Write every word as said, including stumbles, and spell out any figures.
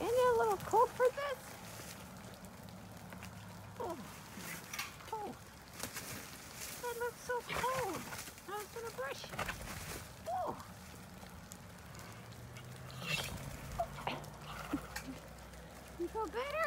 Isn't it a little cold for this? Oh, cold. That looks so cold. I was gonna brush it. Oh. You feel better?